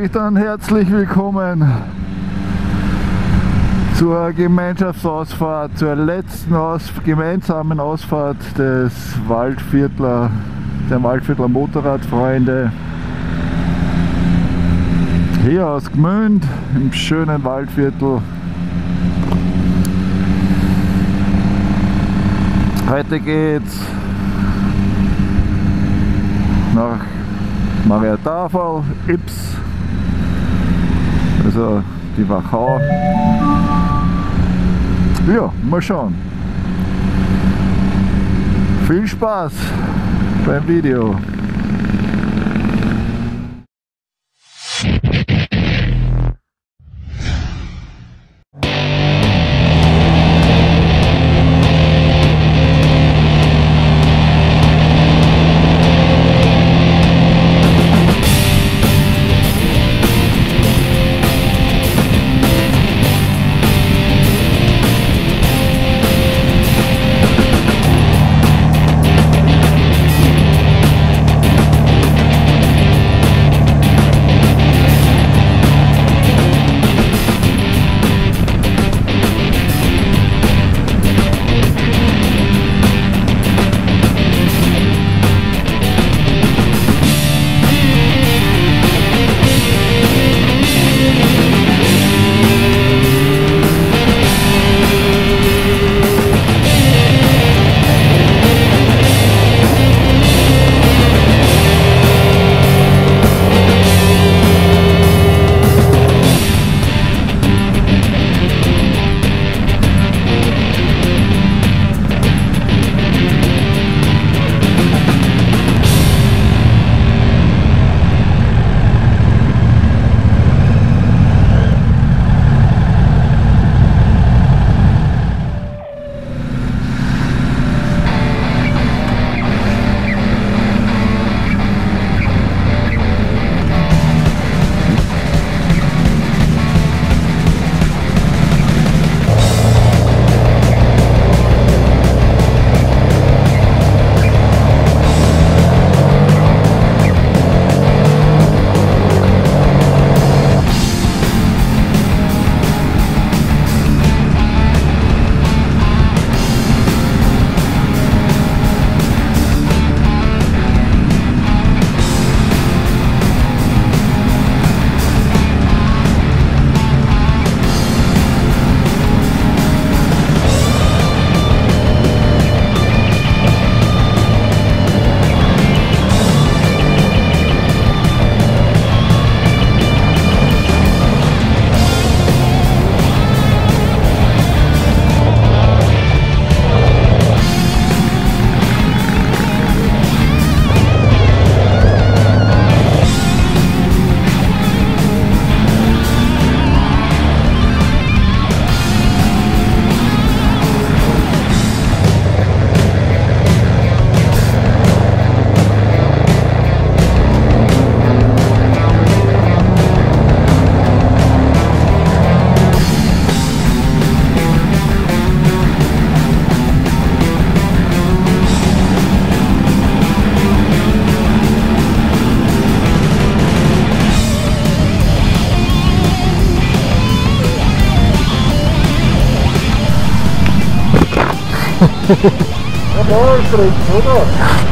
sage ich dann herzlich willkommen zur Gemeinschaftsausfahrt, zur letzten gemeinsamen Ausfahrt des Waldviertler, der Waldviertler Motorradfreunde hier aus Gmünd im schönen Waldviertel. Heute geht's nach Maria Taferl, Ybbs, also die Wachau. Ja, mal schauen. Viel Spaß beim Video.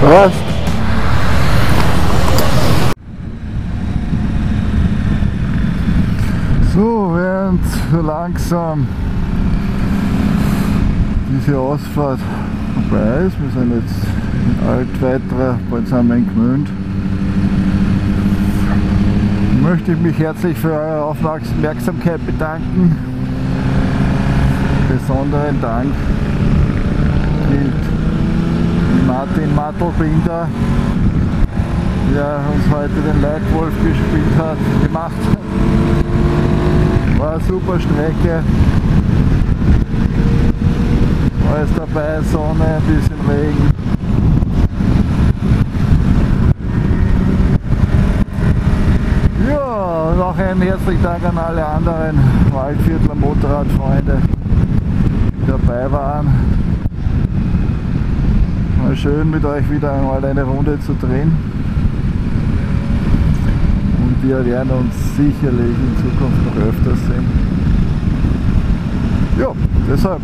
Was? So, während so langsam diese Ausfahrt vorbei ist, wir sind jetzt in Altweiterer, bald sind wir in Gmünd, möchte ich mich herzlich für eure Aufmerksamkeit bedanken. Besonderen Dank Matl, der uns heute den Leitwolf gemacht hat. War eine super Strecke. Alles dabei, Sonne, ein bisschen Regen. Ja, und auch einen herzlichen Dank an alle anderen Waldviertler Motorradfreunde, die dabei waren. War schön mit euch wieder einmal eine Runde zu drehen. Und wir werden uns sicherlich in Zukunft noch öfters sehen. Ja, deshalb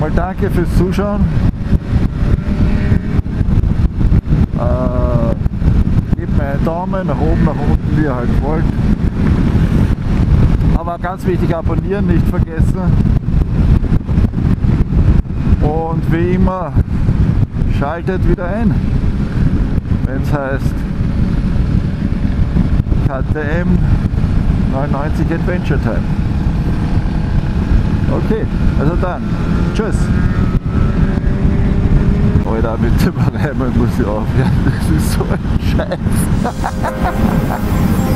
mal danke fürs Zuschauen. Gebt mir einen Daumen nach oben, nach unten, wie ihr halt wollt. Aber ganz wichtig, abonnieren nicht vergessen. Und wie immer, schaltet wieder ein, wenn es heißt KTM 990 Adventure Time. Okay, also dann, tschüss. Alter, mit dem Reimen muss ich aufhören, das ist so ein Scheiß.